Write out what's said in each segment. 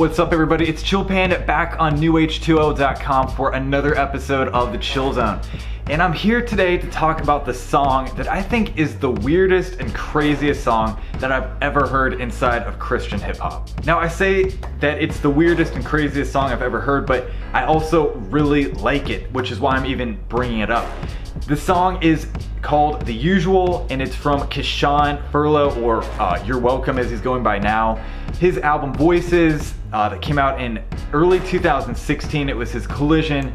What's up, everybody? It's Chill Panda back on NewH2O.com for another episode of the Chill Zone. And I'm here today to talk about the song that I think is the weirdest and craziest song that I've ever heard inside of Christian hip hop. Now, I say that it's the weirdest and craziest song I've ever heard, but I also really like it, which is why I'm even bringing it up. The song is called The Usual, and it's from Kishon Furlow, or You're Welcome as he's going by now. His album Voices that came out in early 2016, it was his Collision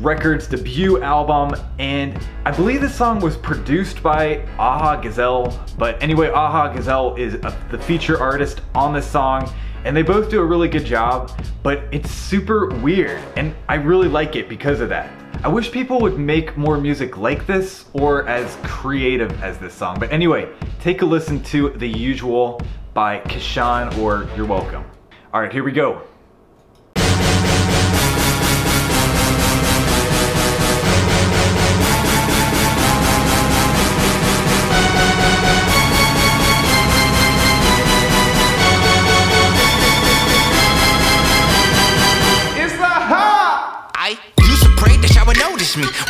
Records debut album, and I believe this song was produced by Aha Gazelle. But anyway, Aha Gazelle is the feature artist on this song, and they both do a really good job, but it's super weird, and I really like it because of that. I wish people would make more music like this or as creative as this song. But anyway, take a listen to The Usual by Kishon, or You're Welcome. All right, here we go.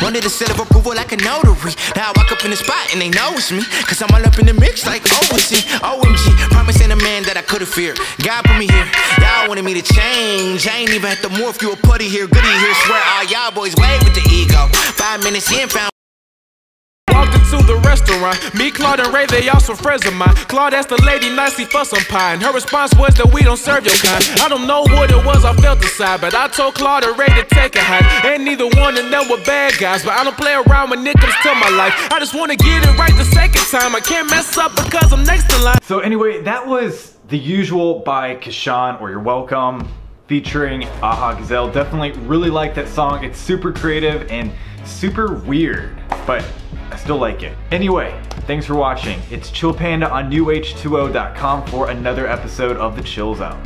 Wanted a set of approval like a notary. Now I walk up in the spot and they know it's me, cause I'm all up in the mix like oversee. OMG, promising a man that I could've feared. God put me here, y'all wanted me to change. I ain't even had to morph, you a putty here, goody here. Swear all y'all boys wave with the ego. 5 minutes in, found to the restaurant. Me, Claude, and Ray, they all some friends of mine. Claude asked the lady nicely for some pie, and her response was that we don't serve your kind. I don't know what it was I felt inside, but I told Claude and Ray to take a hike. And neither one of them were bad guys, but I don't play around when it comes to my life. I just wanna get it right the second time. I can't mess up because I'm next in line. So anyway, that was The Usual by Kishon, or You're Welcome, featuring Aha Gazelle. Definitely really like that song. It's super creative and super weird, but I still like it. Anyway, thanks for watching. It's Chill Panda on NewH2O.com for another episode of the Chill Zone.